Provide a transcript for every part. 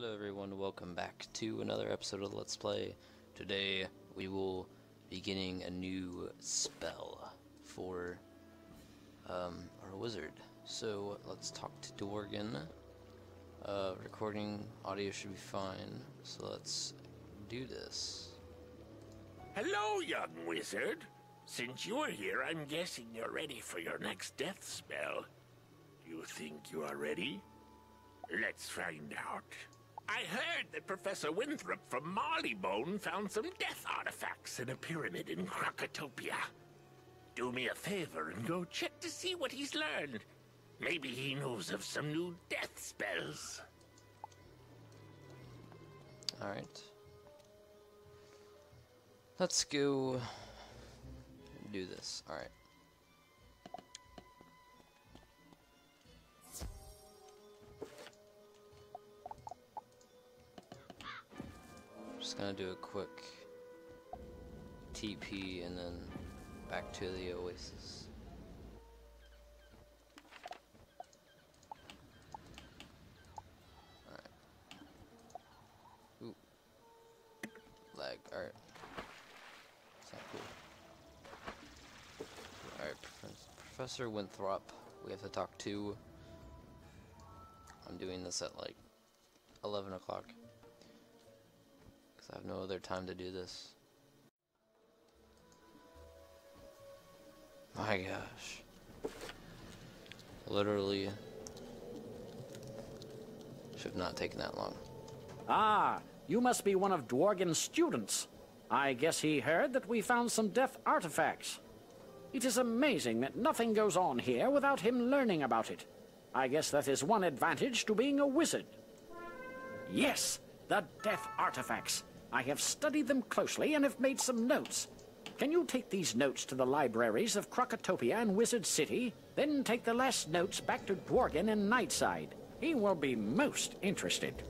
Hello everyone, welcome back to another episode of Let's Play. Today we will be getting a new spell for our wizard. So let's talk to Dworgan. Recording audio should be fine, so let's do this. Hello young wizard! Since you're here, I'm guessing you're ready for your next death spell. You think you are ready? Let's find out. I heard that Professor Winthrop from Marleybone found some death artifacts in a pyramid in Krokotopia. Do me a favor and go check to see what he's learned. Maybe he knows of some new death spells. Alright. Let's go do this. Alright. Just gonna do a quick TP and then back to the Oasis. Alright. Ooh. Lag. Alright. It's not cool. Alright, Professor Winthrop, we have to talk to. I'm doing this at like 11 o'clock. I have no other time to do this. My gosh. Literally should not take that long. Ah, you must be one of Dworgyn's students. I guess he heard that we found some death artifacts. It is amazing that nothing goes on here without him learning about it. I guess that is one advantage to being a wizard. Yes, the death artifacts. I have studied them closely and have made some notes. Can you take these notes to the libraries of Krokotopia and Wizard City, then take the last notes back to Dworgan and Nightside? He will be most interested.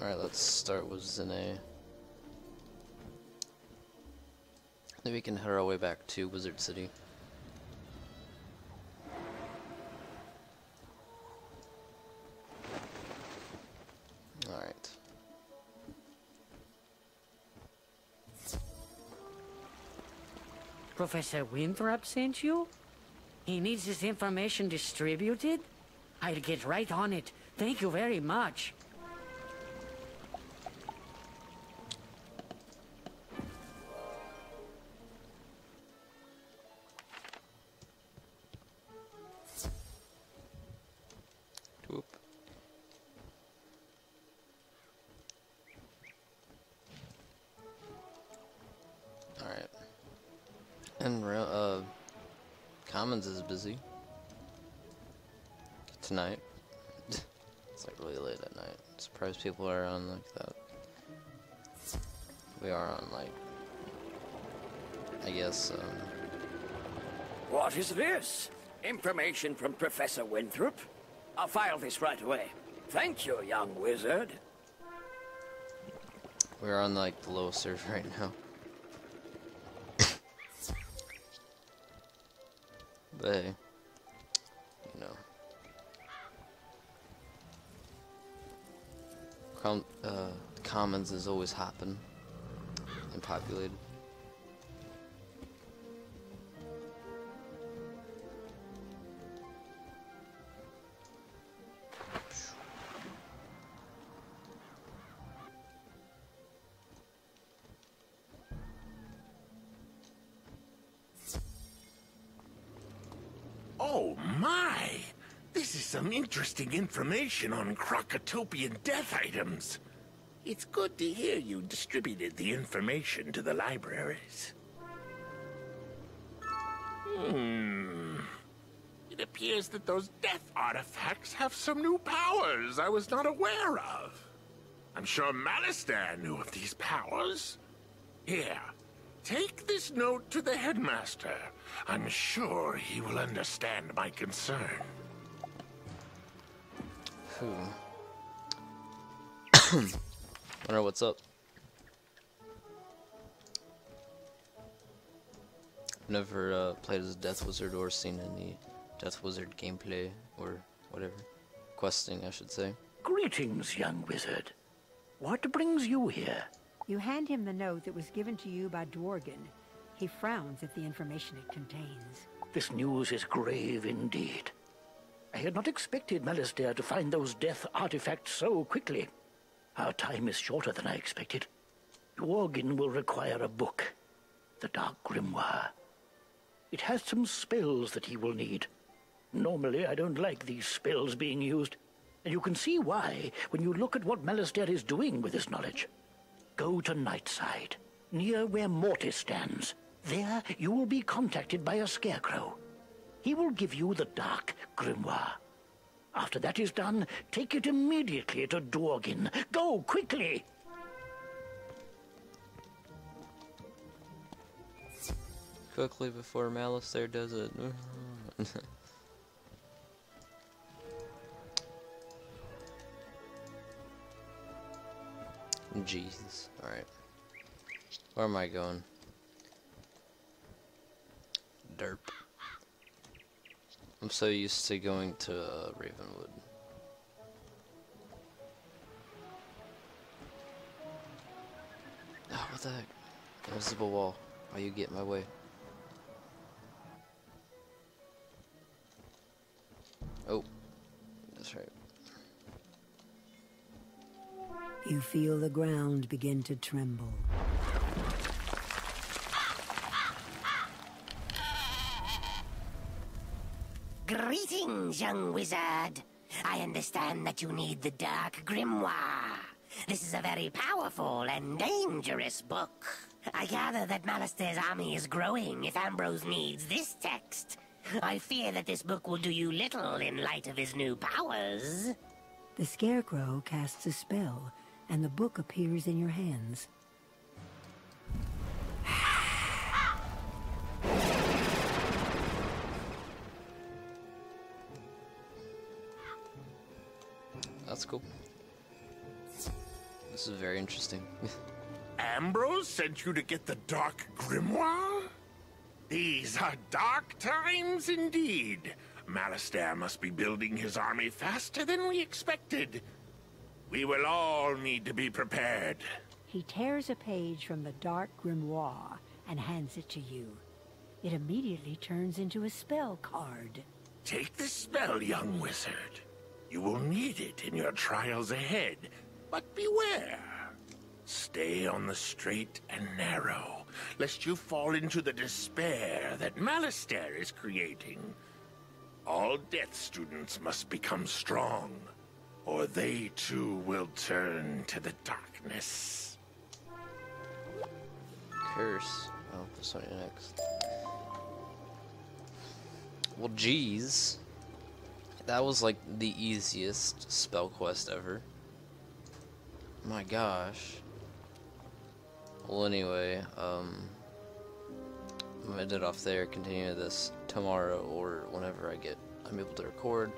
Alright, let's start with Zene. Then we can head our way back to Wizard City. Alright. Professor Winthrop sent you? He needs this information distributed? I'll get right on it. Thank you very much. Alright. And Commons is busy tonight. It's like really late at night. I'm surprised people are on like that. We are on like, I guess. What is this? Information from Professor Winthrop? I'll file this right away. Thank you, young wizard. We're on like the lowest server right now. But hey, you know, Commons is always hopping and populated. Oh my! This is some interesting information on Krokotopian death items. It's good to hear you distributed the information to the libraries. It appears that those death artifacts have some new powers I was not aware of. I'm sure Malistaire knew of these powers. Here. Take this note to the headmaster. I'm sure he will understand my concern. Wonder what's up. Never played as a death wizard or seen any death wizard gameplay or whatever. Questing, I should say. Greetings, young wizard. What brings you here? You hand him the note that was given to you by Dworgan. He frowns at the information it contains. This news is grave indeed. I had not expected Malistaire to find those death artifacts so quickly. Our time is shorter than I expected. Dworgyn will require a book, the Dark Grimoire. It has some spells that he will need. Normally, I don't like these spells being used, and you can see why when you look at what Malistaire is doing with this knowledge. Go to Nightside, near where Mortis stands. There, you will be contacted by a Scarecrow. He will give you the Dark Grimoire. After that is done, take it immediately to Dworgyn. Go, quickly! Quickly before Malistaire does it. Jesus. Alright. Where am I going? Derp. I'm so used to going to Ravenwood. Oh, what the heck? Invisible wall. Oh, you get in my way. Oh, that's right. You feel the ground begin to tremble. Greetings, young wizard. I understand that you need the Dark Grimoire. This is a very powerful and dangerous book. I gather that Malistaire's army is growing if Ambrose needs this text. I fear that this book will do you little in light of his new powers. The Scarecrow casts a spell, and the book appears in your hands. That's cool. This is very interesting. Ambrose sent you to get the Dark Grimoire? These are dark times indeed. Malistaire must be building his army faster than we expected. We will all need to be prepared. He tears a page from the Dark Grimoire and hands it to you. It immediately turns into a spell card. Take this spell, young wizard. You will need it in your trials ahead, but beware. Stay on the straight and narrow, lest you fall into the despair that Malistaire is creating. All death students must become strong, or they too will turn to the darkness. Curse. Oh, that's not next. Well, geez. That was like the easiest spell quest ever. My gosh. Well, anyway, I'm gonna end it off there, continue this tomorrow or whenever I'm able to record,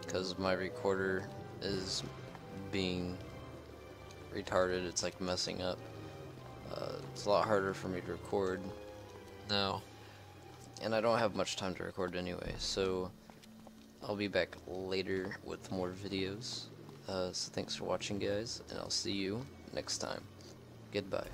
because my recorder is being retarded. It's like messing up. It's a lot harder for me to record now, and I don't have much time to record anyway, so I'll be back later with more videos. So thanks for watching, guys, and I'll see you next time. Goodbye.